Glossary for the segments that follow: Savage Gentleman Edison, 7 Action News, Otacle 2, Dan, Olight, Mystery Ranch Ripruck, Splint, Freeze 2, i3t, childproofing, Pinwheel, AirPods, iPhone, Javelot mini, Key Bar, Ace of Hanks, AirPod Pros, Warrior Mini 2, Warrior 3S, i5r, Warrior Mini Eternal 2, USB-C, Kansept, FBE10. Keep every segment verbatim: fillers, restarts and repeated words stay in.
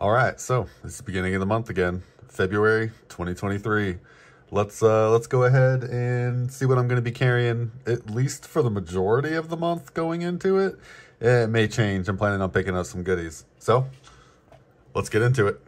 All right, so it's the beginning of the month again, February twenty twenty-three. Let's uh, let's go ahead and see what I'm going to be carrying, at least for the majority of the month going into it. It may change. I'm planning on picking up some goodies. So let's get into it.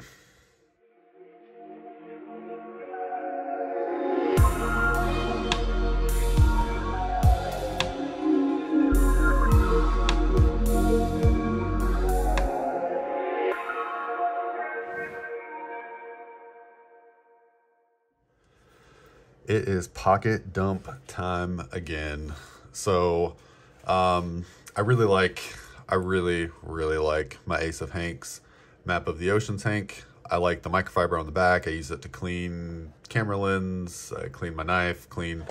It is pocket dump time again. So um, I really like, I really, really like my Ace of Hanks Map of the Ocean tank. I like the microfiber on the back. I use it to clean camera lens, I clean my knife, clean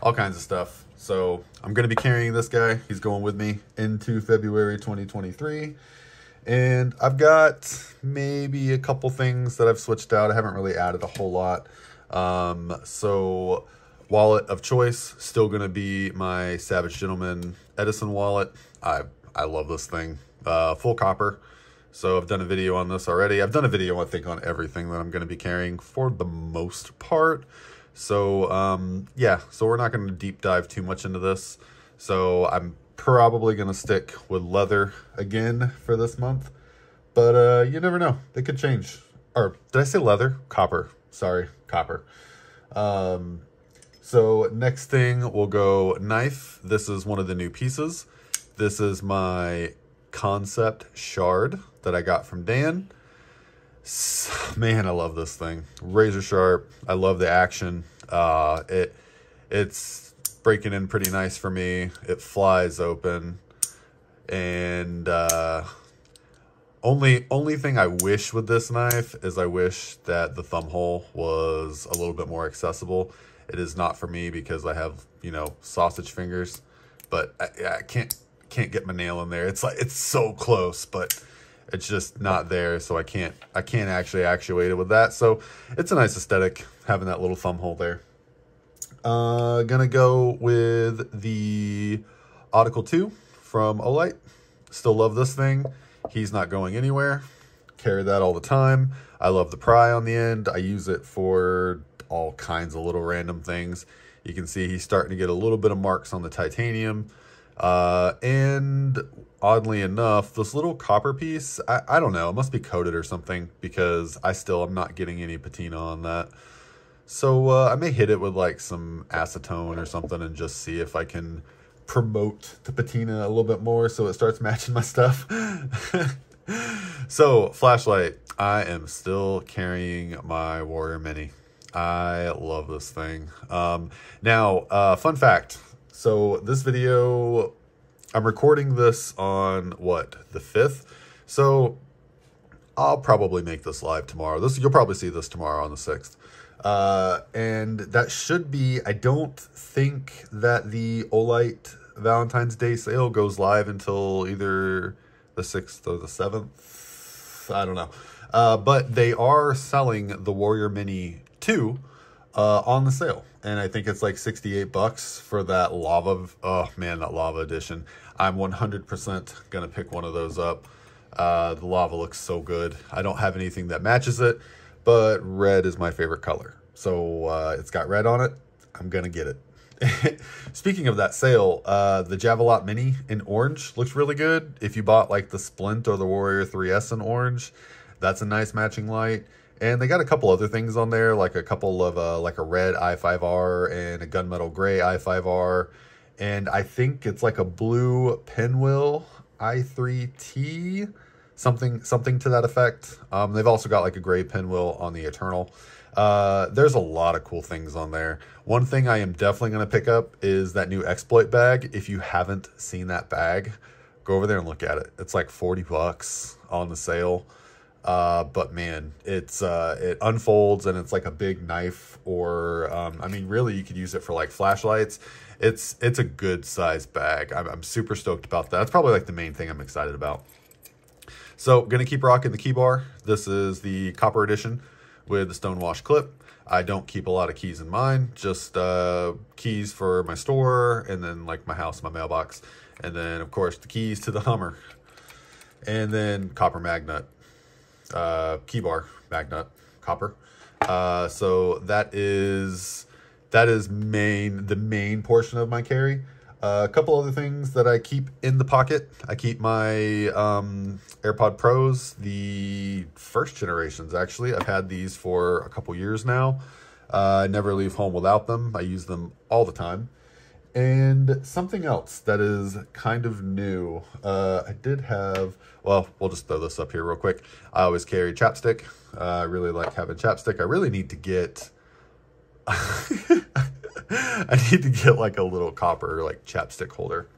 all kinds of stuff. So I'm going to be carrying this guy. He's going with me into February twenty twenty-three. And I've got maybe a couple things that I've switched out. I haven't really added a whole lot. Um, so wallet of choice, still going to be my Savage Gentleman Edison wallet. I, I love this thing, uh, full copper. So I've done a video on this already. I've done a video, I think, on everything that I'm going to be carrying for the most part. So, um, yeah, so we're not going to deep dive too much into this. So I'm probably going to stick with leather again for this month, but, uh, you never know. They could change. Or did I say leather? Copper. Sorry, copper. Um, so next thing we'll go knife. This is one of the new pieces. This is my Kansept shard that I got from Dan. Man, I love this thing. Razor sharp. I love the action. Uh, it it's breaking in pretty nice for me. It flies open, and uh, Only only thing I wish with this knife is I wish that the thumb hole was a little bit more accessible. It is not for me because I have, you know, sausage fingers, but I, I can't can't get my nail in there. It's like it's so close, but it's just not there, so I can't I can't actually actuate it with that. So it's a nice aesthetic having that little thumb hole there. Uh, gonna go with the Otacle two from Olight. Still love this thing. He's not going anywhere. Carry that all the time. I love the pry on the end. I use it for all kinds of little random things. You can see he's starting to get a little bit of marks on the titanium. Uh, and oddly enough, this little copper piece, I, I don't know, it must be coated or something because I still am not getting any patina on that. So uh, I may hit it with like some acetone or something and just see if I can promote the patina a little bit more so it starts matching my stuff. So flashlight, I am still carrying my Warrior Mini. I love this thing. Um, now, uh, fun fact. So this video, I'm recording this on what, the fifth? So I'll probably make this live tomorrow. This, you'll probably see this tomorrow on the sixth. Uh, and that should be, I don't think that the Olight Valentine's Day sale goes live until either the sixth or the seventh. I don't know. Uh, but they are selling the Warrior Mini two, uh, on the sale. And I think it's like sixty-eight bucks for that lava. Oh man, that lava edition. I'm one hundred percent going to pick one of those up. Uh, the lava looks so good. I don't have anything that matches it, but red is my favorite color. So uh, it's got red on it. I'm going to get it. Speaking of that sale, uh, the Javelot mini in orange looks really good. If you bought like the Splint or the Warrior three S in orange, that's a nice matching light. And they got a couple other things on there, like a couple of uh, like a red i five r and a gunmetal gray i five r. And I think it's like a blue Pinwheel i three t. Something, something to that effect. Um, they've also got like a gray Pinwheel on the Eternal. Uh, there's a lot of cool things on there. One thing I am definitely going to pick up is that new exploit bag. If you haven't seen that bag, go over there and look at it. It's like forty bucks on the sale. Uh, but man, it's, uh, it unfolds and it's like a big knife or, um, I mean, really you could use it for like flashlights. It's, it's a good size bag. I'm, I'm super stoked about that. That's probably like the main thing I'm excited about. So, going to keep rocking the Key Bar. This is the copper edition with the stonewash clip. I don't keep a lot of keys in mine, just uh, keys for my store and then like my house, my mailbox. And then, of course, the keys to the Hummer. And then copper magnet. uh, key bar magnet, copper. Uh, so that is that is main the main portion of my carry. Uh, a couple other things that I keep in the pocket. I keep my um, AirPod Pros, the first generations, actually. I've had these for a couple years now. Uh, I never leave home without them. I use them all the time. And something else that is kind of new. Uh, I did have, well, we'll just throw this up here real quick. I always carry chapstick. Uh, I really like having chapstick. I really need to get, I need to get like a little copper, like chapstick holder.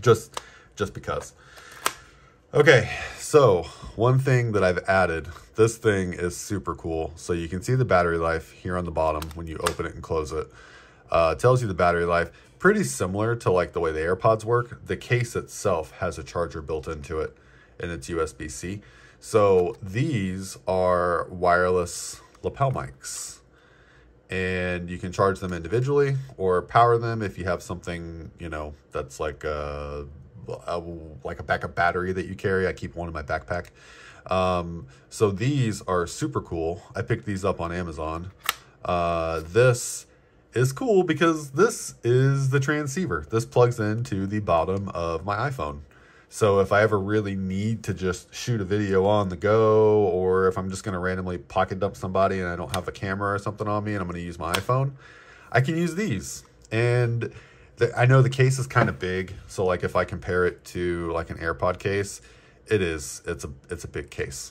Just, just because. Okay, so one thing that I've added, this thing is super cool. So you can see the battery life here on the bottom when you open it and close it. Uh, tells you the battery life, pretty similar to like the way the AirPods work. The case itself has a charger built into it, and it's U S B C. So these are wireless lapel mics, and you can charge them individually or power them if you have something, you know, that's like a, a like a backup battery that you carry. I keep one in my backpack. Um, so these are super cool. I picked these up on Amazon. Uh, this is cool because this is the transceiver. This plugs into the bottom of my iPhone. So if I ever really need to just shoot a video on the go, or if I'm just going to randomly pocket dump somebody and I don't have a camera or something on me and I'm going to use my iPhone, I can use these. And the, I know the case is kind of big. So like if I compare it to like an AirPod case, it is, it's a, it's a big case.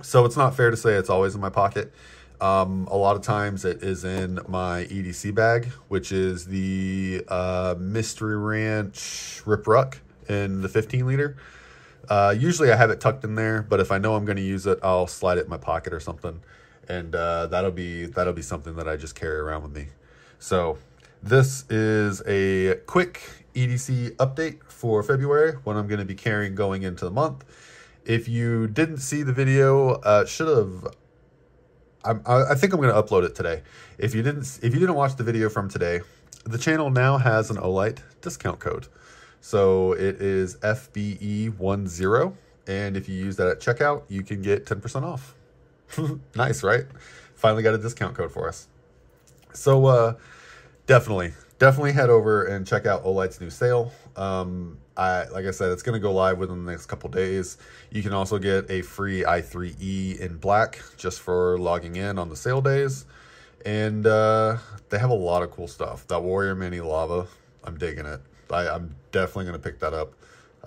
So it's not fair to say it's always in my pocket. Um, a lot of times it is in my E D C bag, which is the uh, Mystery Ranch Ripruck in the fifteen liter. Uh, usually I have it tucked in there, but if I know I'm going to use it, I'll slide it in my pocket or something. And uh, that'll be that'll be something that I just carry around with me. So this is a quick E D C update for February, what I'm going to be carrying going into the month. If you didn't see the video, uh, should have... I think I'm going to upload it today. If you didn't, if you didn't watch the video from today, the channel now has an Olight discount code. So it is F B E one zero. And if you use that at checkout, you can get ten percent off. Nice, right? Finally got a discount code for us. So uh, definitely, definitely head over and check out Olight's new sale. Um, I, like I said, it's going to go live within the next couple days. You can also get a free i three E in black just for logging in on the sale days. And uh, they have a lot of cool stuff. That Warrior Mini Lava, I'm digging it. I, I'm definitely going to pick that up.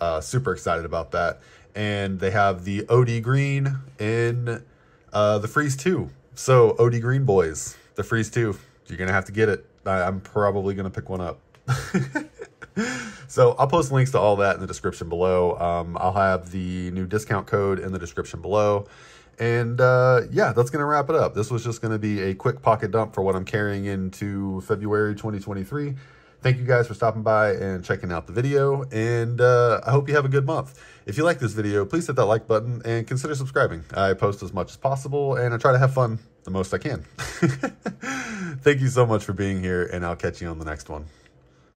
Uh, super excited about that. And they have the O D Green in uh, the Freeze two. So O D Green boys, the Freeze two, you're going to have to get it. I, I'm probably going to pick one up. So I'll post links to all that in the description below. Um, I'll have the new discount code in the description below. And uh, yeah, that's going to wrap it up. This was just going to be a quick pocket dump for what I'm carrying into February twenty twenty-three. Thank you guys for stopping by and checking out the video. And uh, I hope you have a good month. If you like this video, please hit that like button and consider subscribing. I post as much as possible and I try to have fun the most I can. Thank you so much for being here, and I'll catch you on the next one.